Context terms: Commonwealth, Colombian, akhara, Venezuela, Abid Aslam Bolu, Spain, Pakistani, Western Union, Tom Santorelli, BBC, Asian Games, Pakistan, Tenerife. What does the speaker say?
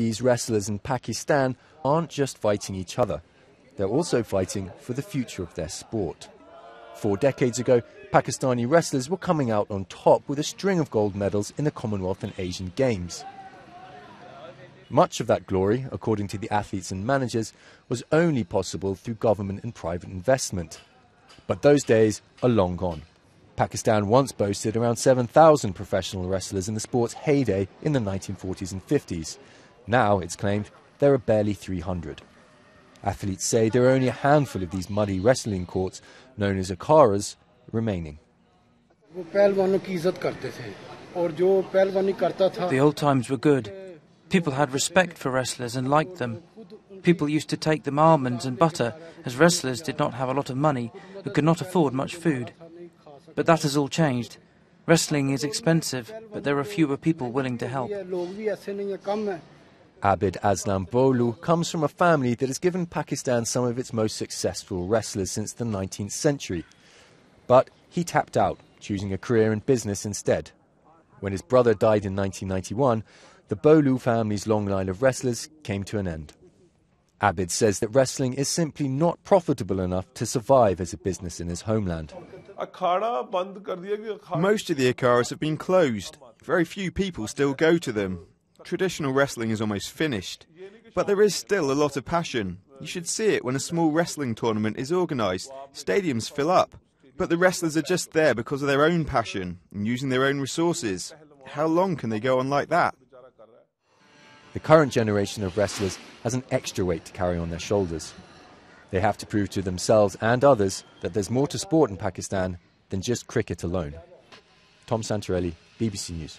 these wrestlers in Pakistan aren't just fighting each other, they're also fighting for the future of their sport. 4 decades ago, Pakistani wrestlers were coming out on top with a string of gold medals in the Commonwealth and Asian Games. Much of that glory, according to the athletes and managers, was only possible through government and private investment. But those days are long gone. Pakistan once boasted around 7,000 professional wrestlers in the sport's heyday in the 1940s and 50s. Now, it's claimed, there are barely 300. Athletes say there are only a handful of these muddy wrestling courts, known as akharas, remaining. The old times were good. People had respect for wrestlers and liked them. People used to take them almonds and butter, as wrestlers did not have a lot of money and could not afford much food. But that has all changed. Wrestling is expensive, but there are fewer people willing to help. Abid Aslam Bolu comes from a family that has given Pakistan some of its most successful wrestlers since the 19th century. But he tapped out, choosing a career in business instead. When his brother died in 1991, the Bolu family's long line of wrestlers came to an end. Abid says that wrestling is simply not profitable enough to survive as a business in his homeland. Most of the akharas have been closed. Very few people still go to them. Traditional wrestling is almost finished, but there is still a lot of passion. You should see it when a small wrestling tournament is organised. Stadiums fill up, but the wrestlers are just there because of their own passion and using their own resources. How long can they go on like that? The current generation of wrestlers has an extra weight to carry on their shoulders. They have to prove to themselves and others that there's more to sport in Pakistan than just cricket alone. Tom Santorelli, BBC News.